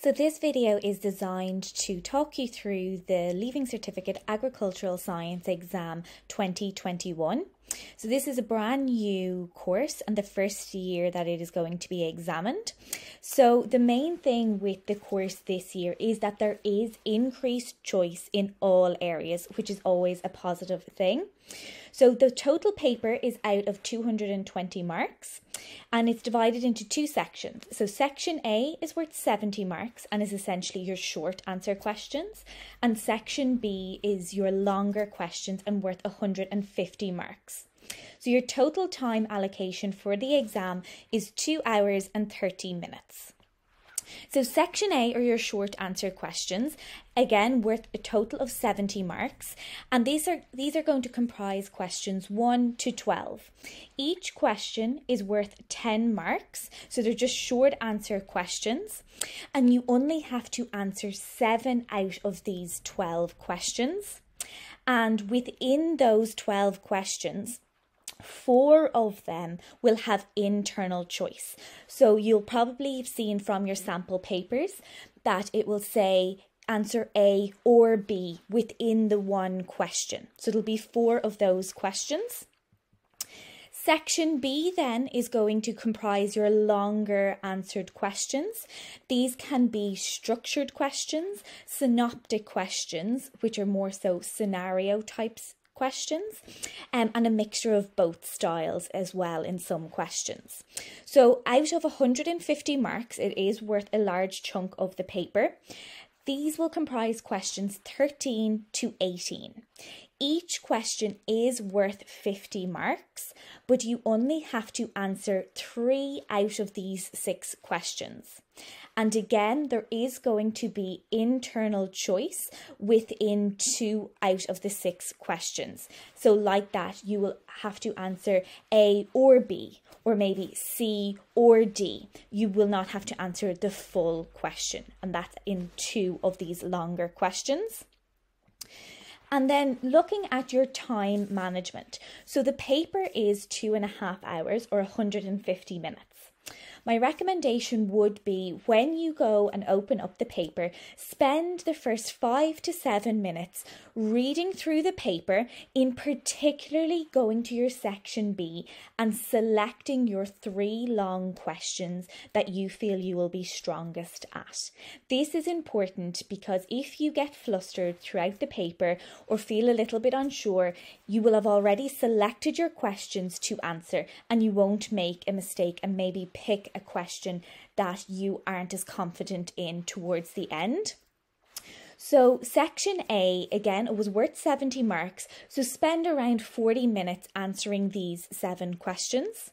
So this video is designed to talk you through the Leaving Certificate Agricultural Science Exam 2021. So this is a brand new course and the first year that it is going to be examined. So the main thing with the course this year is that there is increased choice in all areas, which is always a positive thing. So the total paper is out of 220 marks and it's divided into two sections. So section A is worth 70 marks and is essentially your short answer questions, and section B is your longer questions and worth 150 marks. So your total time allocation for the exam is 2 hours and 30 minutes. So section A are your short answer questions, again worth a total of 70 marks, and these are going to comprise questions 1 to 12. Each question is worth 10 marks, so they're just short answer questions, and you only have to answer 7 out of these 12 questions. And within those 12 questions, 4 of them will have internal choice. So you'll probably have seen from your sample papers that it will say answer A or B within the one question. So it'll be 4 of those questions. Section B then is going to comprise your longer answered questions. These can be structured questions, synoptic questions, which are more so scenario types questions, and a mixture of both styles as well in some questions. So out of 150 marks, it is worth a large chunk of the paper. These will comprise questions 13 to 18. Each question is worth 50 marks, but you only have to answer 3 out of these 6 questions. And again, there is going to be internal choice within 2 out of the 6 questions. So like that, you will have to answer A or B, or maybe C or D. You will not have to answer the full question, and that's in 2 of these longer questions. And then looking at your time management. So the paper is 2.5 hours or 150 minutes. My recommendation would be when you go and open up the paper, spend the first 5 to 7 minutes reading through the paper, in particularly going to your section B and selecting your 3 long questions that you feel you will be strongest at. This is important because if you get flustered throughout the paper or feel a little bit unsure, you will have already selected your questions to answer and you won't make a mistake and maybe pick a question that you aren't as confident in towards the end. So section A, again, it was worth 70 marks, so spend around 40 minutes answering these 7 questions.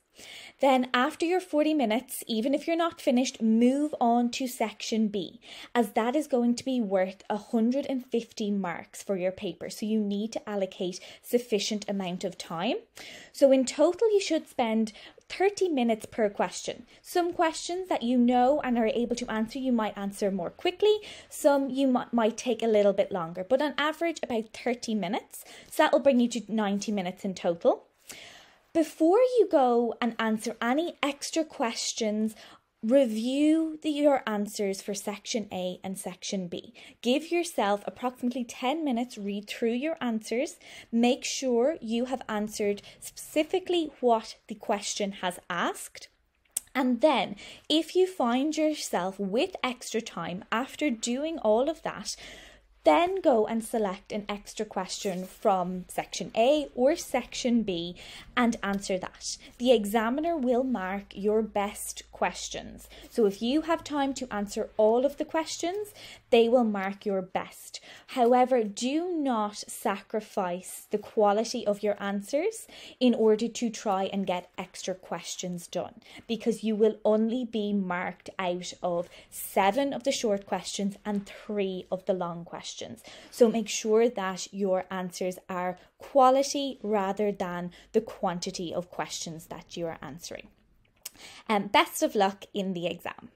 Then after your 40 minutes, even if you're not finished, move on to section B, as that is going to be worth 150 marks for your paper. So you need to allocate sufficient amount of time. So in total, you should spend 30 minutes per question. Some questions that you know and are able to answer, you might answer more quickly. Some you might take a little bit longer, but on average about 30 minutes. So that will bring you to 90 minutes in total. Before you go and answer any extra questions, review your answers for section A and section B. Give yourself approximately 10 minutes, read through your answers. Make sure you have answered specifically what the question has asked. And then if you find yourself with extra time after doing all of that, then go and select an extra question from section A or section B and answer that. The examiner will mark your best questions. So if you have time to answer all of the questions, they will mark your best. However, do not sacrifice the quality of your answers in order to try and get extra questions done, because you will only be marked out of 7 of the short questions and 3 of the long questions. So make sure that your answers are quality rather than the quantity of questions that you are answering. Best of luck in the exam.